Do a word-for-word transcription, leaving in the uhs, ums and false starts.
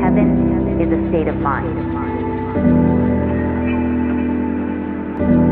Heaven is a state of mind.